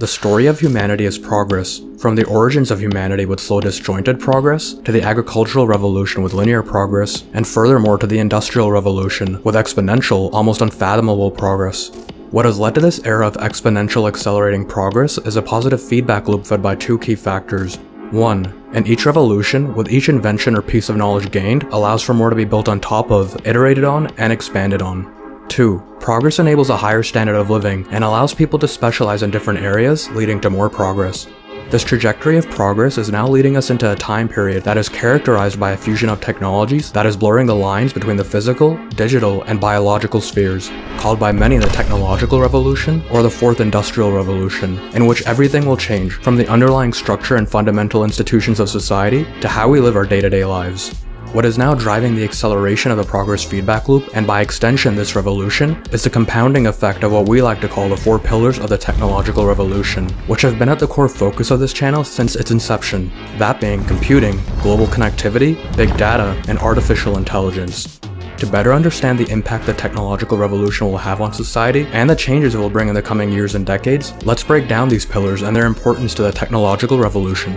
The story of humanity is progress. From the origins of humanity with slow disjointed progress, to the agricultural revolution with linear progress, and furthermore to the industrial revolution with exponential, almost unfathomable progress. What has led to this era of exponential accelerating progress is a positive feedback loop fed by two key factors. One, in each revolution, with each invention or piece of knowledge gained, allows for more to be built on top of, iterated on, and expanded on. 2. Progress enables a higher standard of living and allows people to specialize in different areas, leading to more progress. This trajectory of progress is now leading us into a time period that is characterized by a fusion of technologies that is blurring the lines between the physical, digital, and biological spheres, called by many the technological revolution or the fourth industrial revolution, in which everything will change from the underlying structure and fundamental institutions of society to how we live our day-to-day lives. What is now driving the acceleration of the progress feedback loop, and by extension this revolution, is the compounding effect of what we like to call the four pillars of the technological revolution, which have been at the core focus of this channel since its inception, that being computing, global connectivity, big data, and artificial intelligence. To better understand the impact the technological revolution will have on society and the changes it will bring in the coming years and decades, let's break down these pillars and their importance to the technological revolution.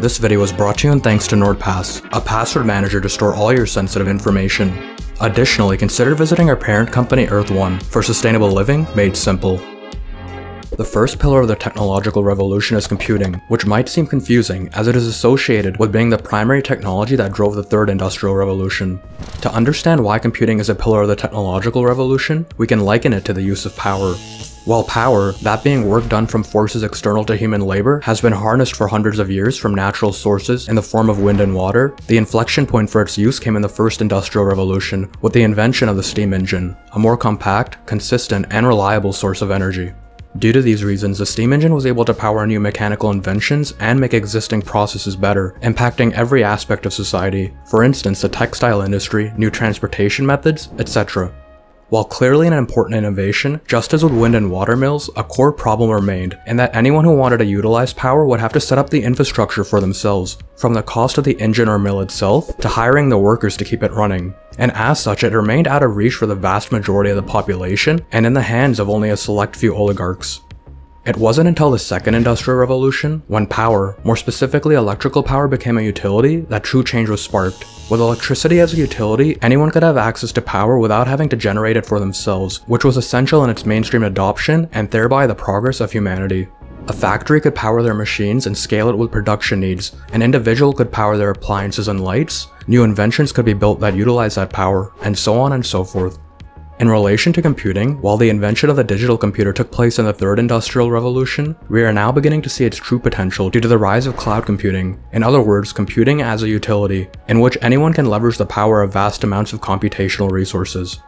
This video is brought to you in thanks to NordPass, a password manager to store all your sensitive information. Additionally, consider visiting our parent company EarthOne for sustainable living made simple. The first pillar of the technological revolution is computing, which might seem confusing as it is associated with being the primary technology that drove the third industrial revolution. To understand why computing is a pillar of the technological revolution, we can liken it to the use of power. While power, that being work done from forces external to human labor, has been harnessed for hundreds of years from natural sources in the form of wind and water, the inflection point for its use came in the first industrial revolution with the invention of the steam engine, a more compact, consistent, and reliable source of energy. Due to these reasons, the steam engine was able to power new mechanical inventions and make existing processes better, impacting every aspect of society, for instance the textile industry, new transportation methods, etc. While clearly an important innovation, just as with wind and water mills, a core problem remained, in that anyone who wanted to utilize power would have to set up the infrastructure for themselves, from the cost of the engine or mill itself to hiring the workers to keep it running, and as such it remained out of reach for the vast majority of the population and in the hands of only a select few oligarchs. It wasn't until the second industrial revolution, when power, more specifically electrical power, became a utility, that true change was sparked. With electricity as a utility, anyone could have access to power without having to generate it for themselves, which was essential in its mainstream adoption and thereby the progress of humanity. A factory could power their machines and scale it with production needs, an individual could power their appliances and lights, new inventions could be built that utilize that power, and so on and so forth. In relation to computing, while the invention of the digital computer took place in the third industrial revolution, we are now beginning to see its true potential due to the rise of cloud computing, in other words, computing as a utility, in which anyone can leverage the power of vast amounts of computational resources.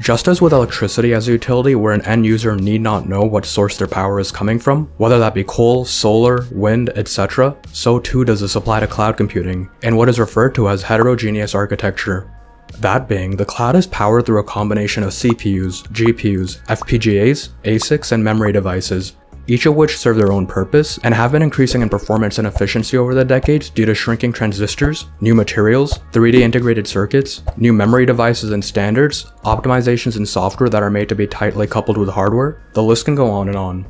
Just as with electricity as a utility, where an end user need not know what source their power is coming from, whether that be coal, solar, wind, etc., so too does this apply to cloud computing, in what is referred to as heterogeneous architecture. That being, the cloud is powered through a combination of CPUs, GPUs, FPGAs, ASICs, and memory devices, each of which serve their own purpose and have been increasing in performance and efficiency over the decades due to shrinking transistors, new materials, 3D integrated circuits, new memory devices and standards, optimizations in software that are made to be tightly coupled with hardware. The list can go on and on.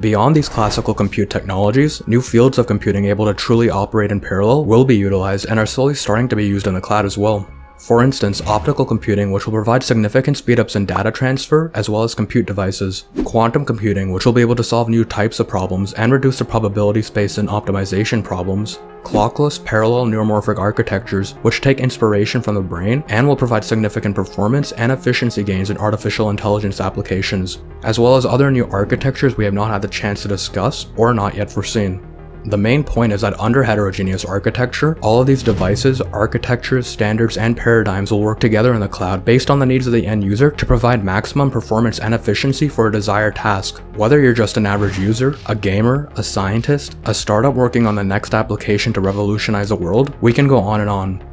Beyond these classical compute technologies, new fields of computing able to truly operate in parallel will be utilized and are slowly starting to be used in the cloud as well. For instance, optical computing, which will provide significant speedups in data transfer as well as compute devices, quantum computing, which will be able to solve new types of problems and reduce the probability space in optimization problems, clockless parallel neuromorphic architectures, which take inspiration from the brain and will provide significant performance and efficiency gains in artificial intelligence applications, as well as other new architectures we have not had the chance to discuss or not yet foreseen. The main point is that under heterogeneous architecture, all of these devices, architectures, standards, and paradigms will work together in the cloud based on the needs of the end user to provide maximum performance and efficiency for a desired task, whether you're just an average user, a gamer, a scientist, a startup working on the next application to revolutionize the world. We can go on and on.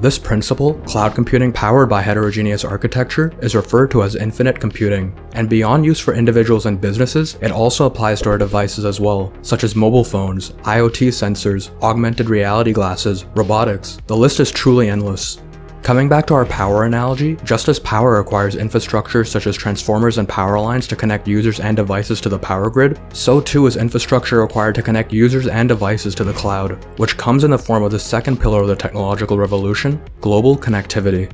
This principle, cloud computing powered by heterogeneous architecture, is referred to as infinite computing, and beyond use for individuals and businesses, it also applies to our devices as well, such as mobile phones, IoT sensors, augmented reality glasses, robotics. The list is truly endless. Coming back to our power analogy, just as power requires infrastructure such as transformers and power lines to connect users and devices to the power grid, so too is infrastructure required to connect users and devices to the cloud, which comes in the form of the second pillar of the technological revolution, global connectivity.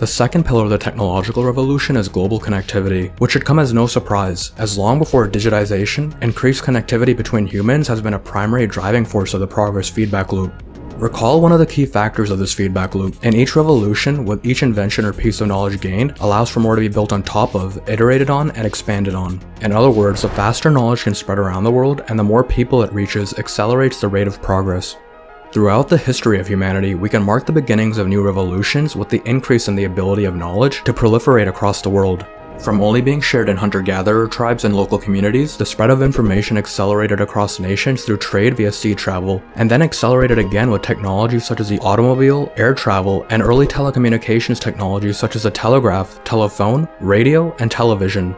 The second pillar of the technological revolution is global connectivity, which should come as no surprise, as long before digitization, increased connectivity between humans has been a primary driving force of the progress feedback loop. Recall one of the key factors of this feedback loop. In each revolution, with each invention or piece of knowledge gained, allows for more to be built on top of, iterated on, and expanded on. In other words, the faster knowledge can spread around the world, and the more people it reaches accelerates the rate of progress. Throughout the history of humanity, we can mark the beginnings of new revolutions with the increase in the ability of knowledge to proliferate across the world. From only being shared in hunter-gatherer tribes and local communities, the spread of information accelerated across nations through trade via sea travel, and then accelerated again with technologies such as the automobile, air travel, and early telecommunications technologies such as the telegraph, telephone, radio, and television.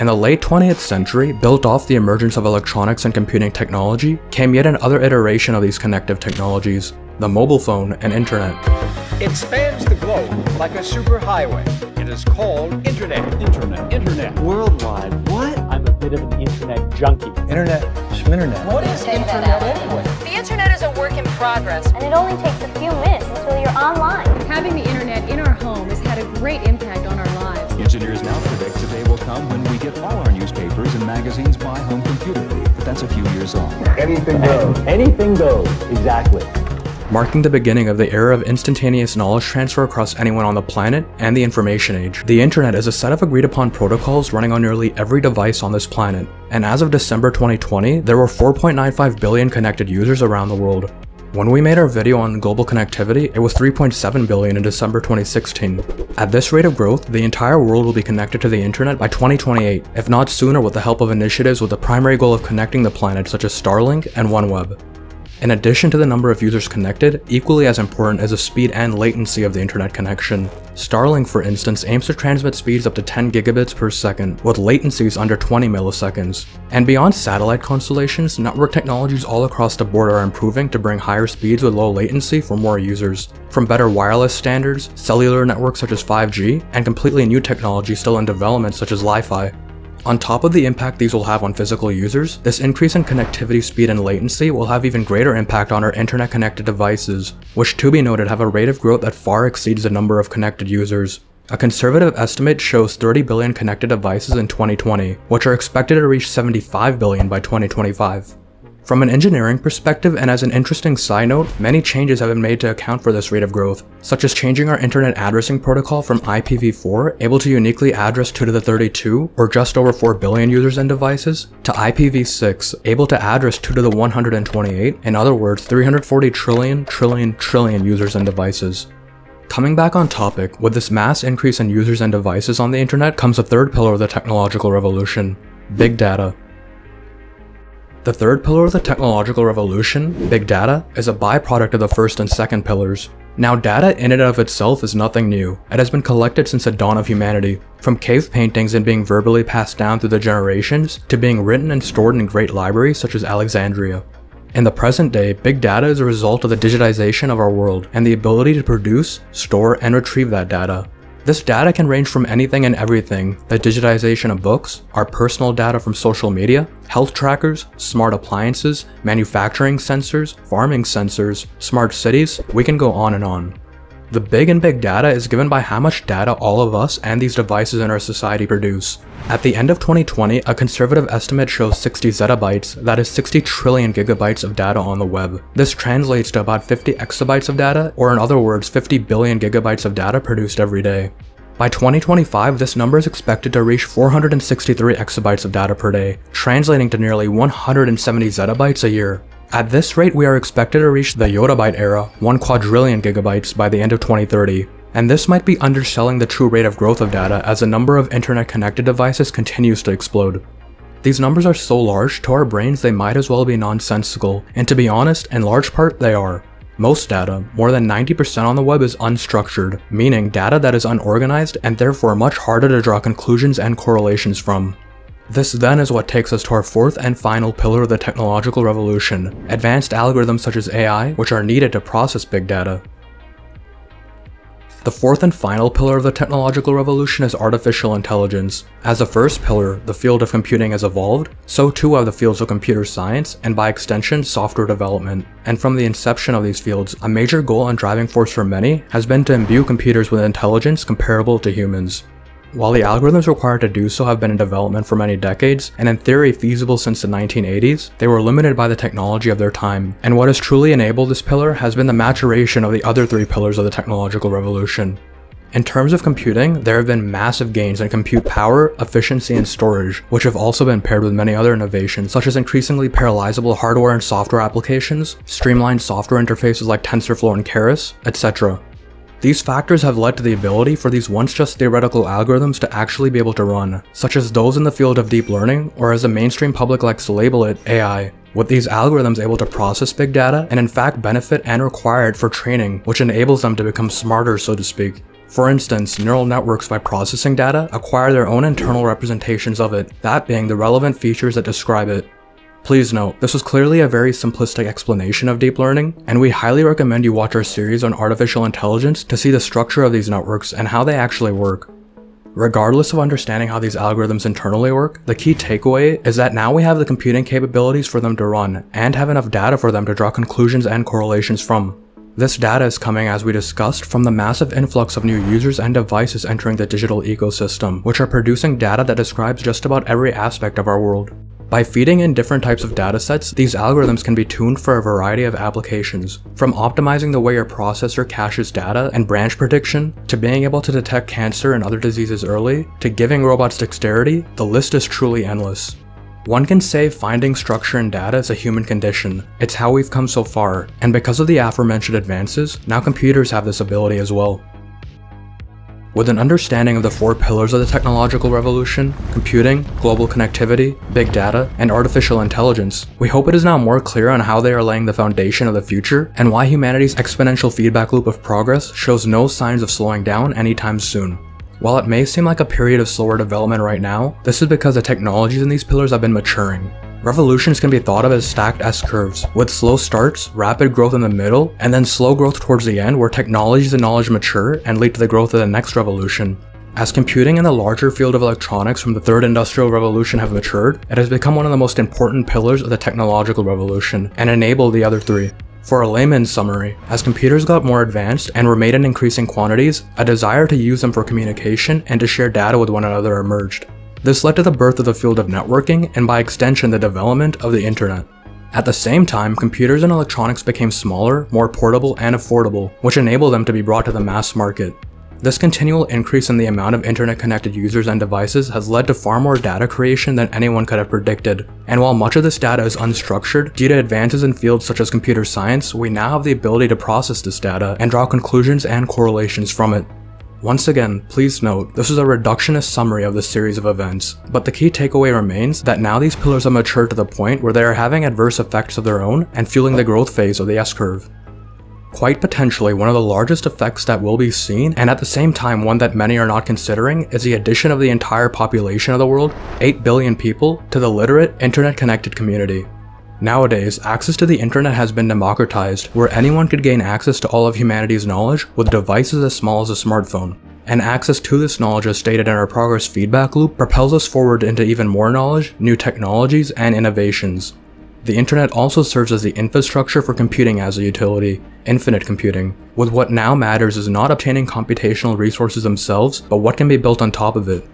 In the late 20th century, built off the emergence of electronics and computing technology, came yet another iteration of these connective technologies, the mobile phone and internet. It spans the globe like a superhighway. It is called Internet. Worldwide. What? I'm a bit of an Internet junkie. Internet, Schminternet. What is Internet anyway? The Internet is a work in progress. And it only takes a few minutes until you're online. Having the Internet in our home has had a great impact on our lives. Engineers now predict the day will come when we get all our newspapers and magazines by home computer. But that's a few years off. Anything goes. Anything goes. Exactly. Marking the beginning of the era of instantaneous knowledge transfer across anyone on the planet and the information age. The internet is a set of agreed upon protocols running on nearly every device on this planet, and as of December 2020, there were 4.95 billion connected users around the world. When we made our video on global connectivity, it was 3.7 billion in December 2016. At this rate of growth, the entire world will be connected to the internet by 2028, if not sooner with the help of initiatives with the primary goal of connecting the planet such as Starlink and OneWeb. In addition to the number of users connected, equally as important is the speed and latency of the internet connection. Starlink, for instance, aims to transmit speeds up to 10 gigabits per second, with latencies under 20 milliseconds. And beyond satellite constellations, network technologies all across the board are improving to bring higher speeds with low latency for more users. From better wireless standards, cellular networks such as 5G, and completely new technology still in development such as Li-Fi. On top of the impact these will have on physical users, this increase in connectivity speed and latency will have even greater impact on our internet-connected devices, which to be noted have a rate of growth that far exceeds the number of connected users. A conservative estimate shows 30 billion connected devices in 2020, which are expected to reach 75 billion by 2025. From an engineering perspective, and as an interesting side note, many changes have been made to account for this rate of growth, such as changing our internet addressing protocol from IPv4, able to uniquely address 2 to the 32, or just over 4 billion users and devices, to IPv6, able to address 2 to the 128, in other words, 340 trillion users and devices. Coming back on topic, with this mass increase in users and devices on the internet comes the third pillar of the technological revolution, big data. The third pillar of the technological revolution, big data, is a byproduct of the first and second pillars. Now, data in and of itself is nothing new. It has been collected since the dawn of humanity, from cave paintings and being verbally passed down through the generations, to being written and stored in great libraries such as Alexandria. In the present day, big data is a result of the digitization of our world and the ability to produce, store, and retrieve that data. This data can range from anything and everything, the digitization of books, our personal data from social media, health trackers, smart appliances, manufacturing sensors, farming sensors, smart cities, we can go on and on. The big in big data is given by how much data all of us and these devices in our society produce. At the end of 2020, a conservative estimate shows 60 zettabytes, that is 60 trillion gigabytes of data on the web. This translates to about 50 exabytes of data, or in other words, 50 billion gigabytes of data produced every day. By 2025, this number is expected to reach 463 exabytes of data per day, translating to nearly 170 zettabytes a year. At this rate, we are expected to reach the yottabyte era, 1 quadrillion gigabytes, by the end of 2030. And this might be underselling the true rate of growth of data as the number of internet-connected devices continues to explode. These numbers are so large, to our brains they might as well be nonsensical, and to be honest, in large part, they are. Most data, more than 90% on the web, is unstructured, meaning data that is unorganized and therefore much harder to draw conclusions and correlations from. This then is what takes us to our fourth and final pillar of the technological revolution, advanced algorithms such as AI, which are needed to process big data. The fourth and final pillar of the technological revolution is artificial intelligence. As the first pillar, the field of computing has evolved, so too have the fields of computer science and by extension software development. And from the inception of these fields, a major goal and driving force for many has been to imbue computers with intelligence comparable to humans. While the algorithms required to do so have been in development for many decades, and in theory feasible since the 1980s, they were limited by the technology of their time, and what has truly enabled this pillar has been the maturation of the other three pillars of the technological revolution. In terms of computing, there have been massive gains in compute power, efficiency, and storage, which have also been paired with many other innovations such as increasingly parallelizable hardware and software applications, streamlined software interfaces like TensorFlow and Keras, etc. These factors have led to the ability for these once just theoretical algorithms to actually be able to run, such as those in the field of deep learning, or as the mainstream public likes to label it, AI, with these algorithms able to process big data and in fact benefit and require it for training, which enables them to become smarter, so to speak. For instance, neural networks, by processing data, acquire their own internal representations of it, that being the relevant features that describe it. Please note, this was clearly a very simplistic explanation of deep learning, and we highly recommend you watch our series on artificial intelligence to see the structure of these networks and how they actually work. Regardless of understanding how these algorithms internally work, the key takeaway is that now we have the computing capabilities for them to run, and have enough data for them to draw conclusions and correlations from. This data is coming, as we discussed, from the massive influx of new users and devices entering the digital ecosystem, which are producing data that describes just about every aspect of our world. By feeding in different types of datasets, these algorithms can be tuned for a variety of applications, from optimizing the way your processor caches data and branch prediction, to being able to detect cancer and other diseases early, to giving robots dexterity. The list is truly endless. One can say finding structure in data is a human condition. It's how we've come so far, and because of the aforementioned advances, now computers have this ability as well. With an understanding of the four pillars of the technological revolution, computing, global connectivity, big data, and artificial intelligence, we hope it is now more clear on how they are laying the foundation of the future and why humanity's exponential feedback loop of progress shows no signs of slowing down anytime soon. While it may seem like a period of slower development right now, this is because the technologies in these pillars have been maturing. Revolutions can be thought of as stacked S-curves, with slow starts, rapid growth in the middle, and then slow growth towards the end where technologies and knowledge mature and lead to the growth of the next revolution. As computing and the larger field of electronics from the Third Industrial Revolution have matured, it has become one of the most important pillars of the technological revolution and enabled the other three. For a layman's summary, as computers got more advanced and were made in increasing quantities, a desire to use them for communication and to share data with one another emerged. This led to the birth of the field of networking and by extension the development of the internet. At the same time, computers and electronics became smaller, more portable and affordable, which enabled them to be brought to the mass market. This continual increase in the amount of internet connected users and devices has led to far more data creation than anyone could have predicted. And while much of this data is unstructured, due to advances in fields such as computer science, we now have the ability to process this data and draw conclusions and correlations from it. Once again, please note, this is a reductionist summary of this series of events, but the key takeaway remains that now these pillars have matured to the point where they are having adverse effects of their own and fueling the growth phase of the S-curve. Quite potentially one of the largest effects that will be seen, and at the same time one that many are not considering, is the addition of the entire population of the world, 8 billion people, to the literate, internet-connected community. Nowadays, access to the internet has been democratized, where anyone could gain access to all of humanity's knowledge with devices as small as a smartphone. And access to this knowledge, as stated in our progress feedback loop, propels us forward into even more knowledge, new technologies, and innovations. The internet also serves as the infrastructure for computing as a utility, infinite computing, with what now matters is not obtaining computational resources themselves, but what can be built on top of it.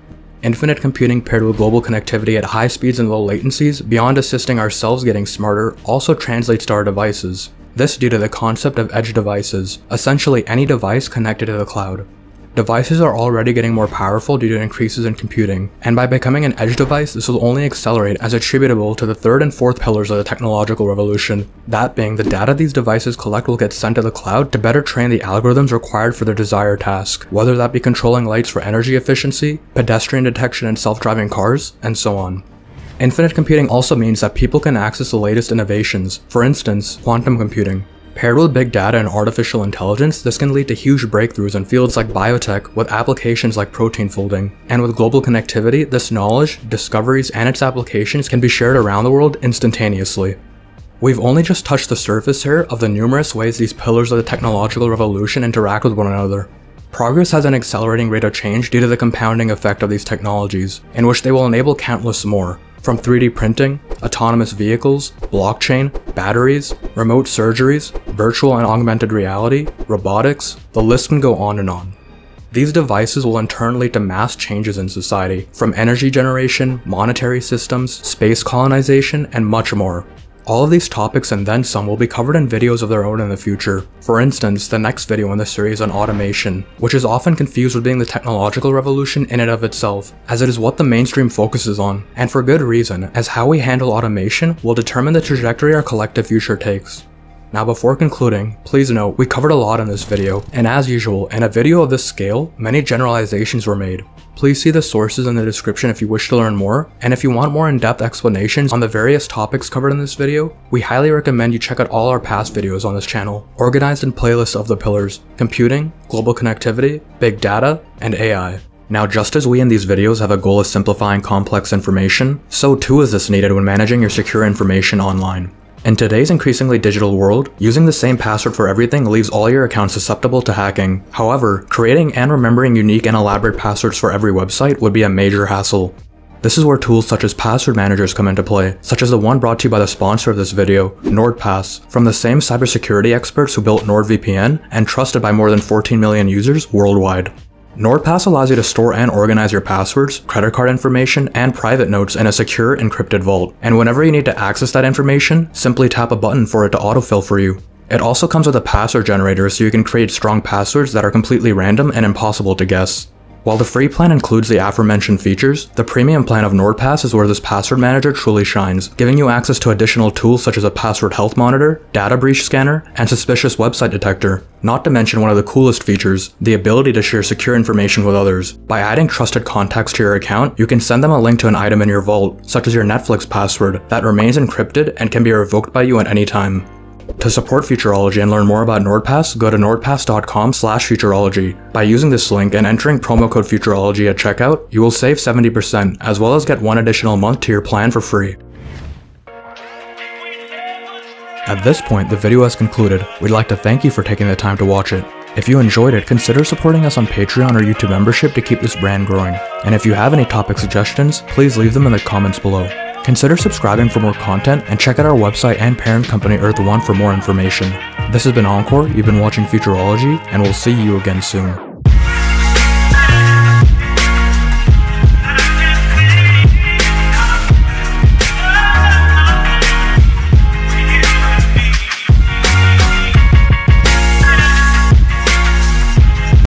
Infinite computing paired with global connectivity at high speeds and low latencies, beyond assisting ourselves getting smarter, also translates to our devices. This due to the concept of edge devices, essentially any device connected to the cloud. Devices are already getting more powerful due to increases in computing, and by becoming an edge device, this will only accelerate as attributable to the third and fourth pillars of the technological revolution. That being, the data these devices collect will get sent to the cloud to better train the algorithms required for their desired task, whether that be controlling lights for energy efficiency, pedestrian detection in self-driving cars, and so on. Infinite computing also means that people can access the latest innovations, for instance, quantum computing. Paired with big data and artificial intelligence, this can lead to huge breakthroughs in fields like biotech with applications like protein folding. And with global connectivity, this knowledge, discoveries, and its applications can be shared around the world instantaneously. We've only just touched the surface here of the numerous ways these pillars of the technological revolution interact with one another. Progress has an accelerating rate of change due to the compounding effect of these technologies, in which they will enable countless more, from 3D printing, autonomous vehicles, blockchain, batteries, remote surgeries, virtual and augmented reality, robotics, the list can go on and on. These devices will in turn lead to mass changes in society, from energy generation, monetary systems, space colonization, and much more. All of these topics and then some will be covered in videos of their own in the future. For instance, the next video in the series on automation, which is often confused with being the technological revolution in and of itself, as it is what the mainstream focuses on, and for good reason, as how we handle automation will determine the trajectory our collective future takes. Now before concluding, please note we covered a lot in this video, and as usual, in a video of this scale, many generalizations were made. Please see the sources in the description if you wish to learn more, and if you want more in-depth explanations on the various topics covered in this video, we highly recommend you check out all our past videos on this channel, organized in playlists of the pillars: computing, global connectivity, big data, and AI. Now just as we in these videos have a goal of simplifying complex information, so too is this needed when managing your secure information online. In today's increasingly digital world, using the same password for everything leaves all your accounts susceptible to hacking. However, creating and remembering unique and elaborate passwords for every website would be a major hassle. This is where tools such as password managers come into play, such as the one brought to you by the sponsor of this video, NordPass, from the same cybersecurity experts who built NordVPN and trusted by more than 14 million users worldwide. NordPass allows you to store and organize your passwords, credit card information, and private notes in a secure, encrypted vault, and whenever you need to access that information, simply tap a button for it to autofill for you. It also comes with a password generator so you can create strong passwords that are completely random and impossible to guess. While the free plan includes the aforementioned features, the premium plan of NordPass is where this password manager truly shines, giving you access to additional tools such as a password health monitor, data breach scanner, and suspicious website detector. Not to mention one of the coolest features, the ability to share secure information with others. By adding trusted contacts to your account, you can send them a link to an item in your vault, such as your Netflix password, that remains encrypted and can be revoked by you at any time. To support Futurology and learn more about NordPass, go to nordpass.com/Futurology. By using this link and entering promo code Futurology at checkout, you will save 70%, as well as get one additional month to your plan for free. At this point, the video has concluded. We'd like to thank you for taking the time to watch it. If you enjoyed it, consider supporting us on Patreon or YouTube membership to keep this brand growing. And if you have any topic suggestions, please leave them in the comments below. Consider subscribing for more content and check out our website and parent company EarthOne for more information. This has been Encore, you've been watching Futurology, and we'll see you again soon.